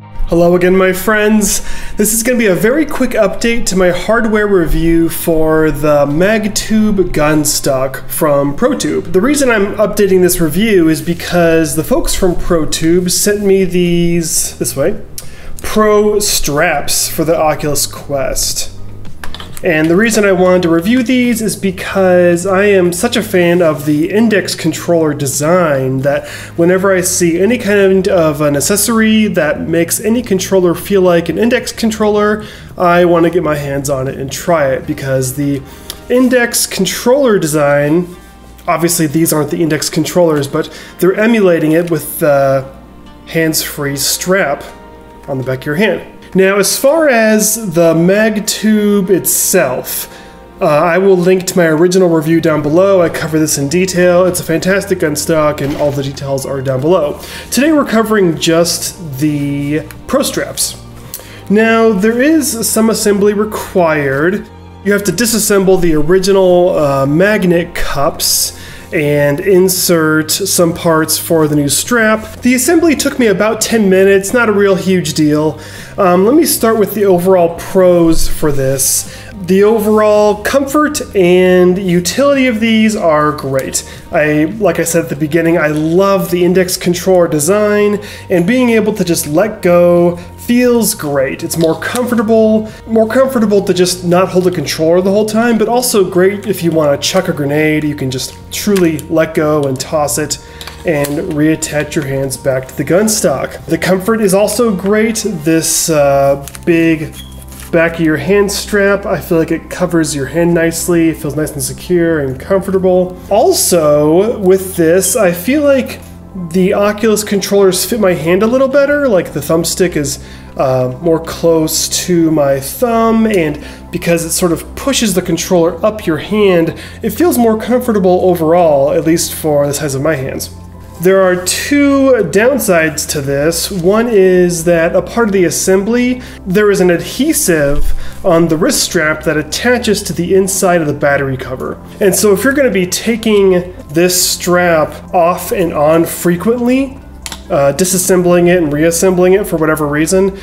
Hello again, my friends. This is going to be a very quick update to my hardware review for the MagTube Gunstock from ProTube. The reason I'm updating this review is because the folks from ProTube sent me these, this way, Pro Straps for the Oculus Quest. And the reason I wanted to review these is because I am such a fan of the Index controller design that whenever I see any kind of an accessory that makes any controller feel like an Index controller, I want to get my hands on it and try it, because the Index controller design, obviously these aren't the Index controllers, but they're emulating it with the hands-free strap on the back of your hand. Now, as far as the MagTube itself, I will link to my original review down below. I cover this in detail. It's a fantastic gunstock, and all the details are down below. Today, we're covering just the Pro Straps. Now, there is some assembly required. You have to disassemble the original magnet cups and insert some parts for the new strap. The assembly took me about 10 minutes, not a real huge deal. Let me start with the overall pros for this. The overall comfort and utility of these are great. Like I said at the beginning, I love the Index controller design, and being able to just let go feels great. It's more comfortable to just not hold a controller the whole time, but also great if you want to chuck a grenade. You can just truly let go and toss it and reattach your hands back to the gun stock. The comfort is also great. This big back of your hand strap, I feel like it covers your hand nicely. It feels nice and secure and comfortable. Also, with this, I feel like the Oculus controllers fit my hand a little better. Like, the thumbstick is more close to my thumb, and because it sort of pushes the controller up your hand, it feels more comfortable overall, at least for the size of my hands. There are two downsides to this. One is that a part of the assembly, there is an adhesive on the wrist strap that attaches to the inside of the battery cover. And so if you're going to be taking this strap off and on frequently, disassembling it and reassembling it for whatever reason,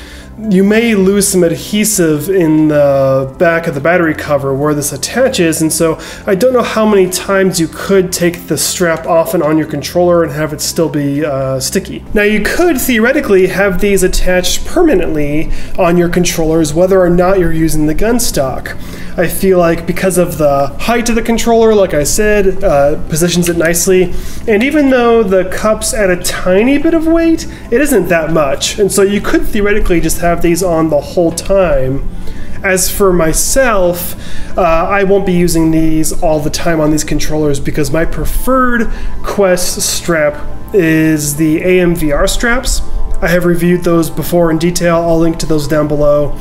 you may lose some adhesive in the back of the battery cover where this attaches, and so I don't know how many times you could take the strap off and on your controller and have it still be sticky. Now, you could theoretically have these attached permanently on your controllers whether or not you're using the gun stock. I feel like because of the height of the controller, like I said, positions it nicely, and even though the cup's at a tiny bit of weight, it isn't that much, and so you could theoretically just have these on the whole time. As for myself, I won't be using these all the time on these controllers because my preferred Quest strap is the AMVR straps. I have reviewed those before in detail. I'll link to those down below.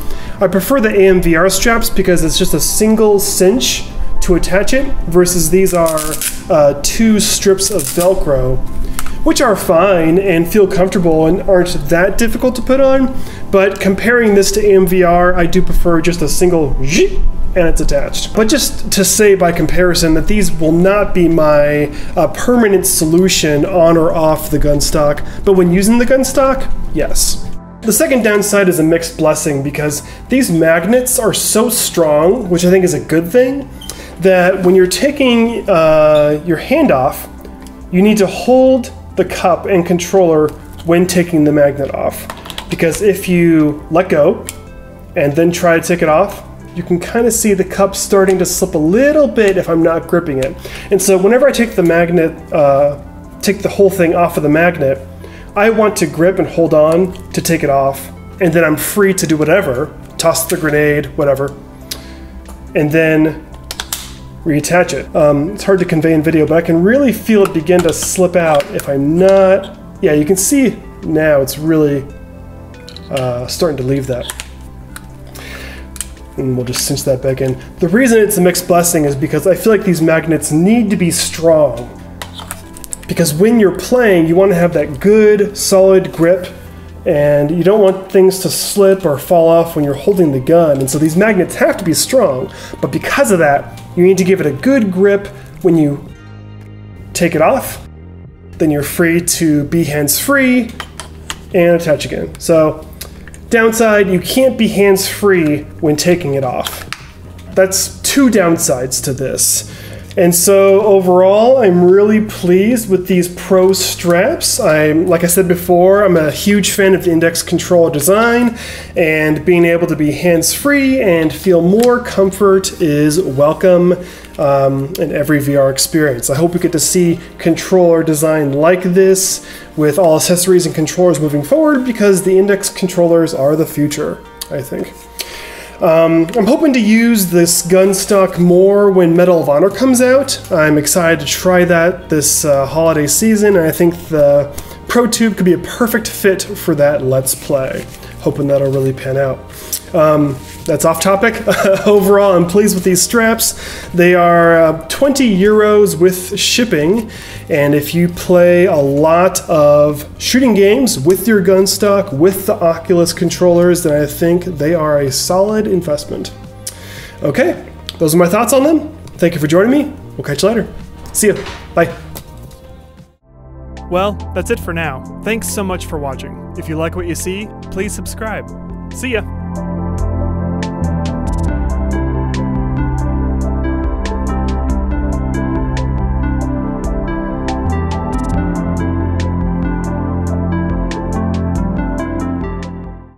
I prefer the AMVR straps because it's just a single cinch to attach it, versus these are two strips of Velcro, which are fine and feel comfortable and aren't that difficult to put on. But comparing this to AMVR, I do prefer just a single zip and it's attached. But just to say by comparison that these will not be my permanent solution on or off the gun stock, but when using the gun stock, yes. The second downside is a mixed blessing, because these magnets are so strong, which I think is a good thing, that when you're taking your hand off, you need to hold the cup and controller when taking the magnet off. Because if you let go and then try to take it off, you can kind of see the cup starting to slip a little bit if I'm not gripping it. And so whenever I take the magnet, take the whole thing off of the magnet, I want to grip and hold on to take it off, and then I'm free to do whatever, toss the grenade, whatever, and then reattach it. It's hard to convey in video, but I can really feel it begin to slip out if I'm not, yeah, you can see now it's really starting to leave that. And we'll just cinch that back in. The reason it's a mixed blessing is because I feel like these magnets need to be strong, because when you're playing, you want to have that good, solid grip, and you don't want things to slip or fall off when you're holding the gun. And so these magnets have to be strong, but because of that, you need to give it a good grip when you take it off. Then you're free to be hands-free and attach again. So downside, you can't be hands-free when taking it off. That's two downsides to this. And so overall, I'm really pleased with these Pro Straps. Like I said before, I'm a huge fan of the Index controller design, and being able to be hands-free and feel more comfort is welcome in every VR experience. I hope we get to see controller design like this with all accessories and controllers moving forward, because the Index controllers are the future, I think. I'm hoping to use this Gunstock more when Medal of Honor comes out. I'm excited to try that this holiday season, and I think the ProTube could be a perfect fit for that Let's Play. Hoping that'll really pan out. That's off topic. Overall, I'm pleased with these straps. They are 20 euros with shipping, and if you play a lot of shooting games with your Gunstock, with the Oculus controllers, then I think they are a solid investment. Okay, those are my thoughts on them. Thank you for joining me. We'll catch you later. See you. Bye. Well, that's it for now. Thanks so much for watching. If you like what you see, please subscribe. See ya!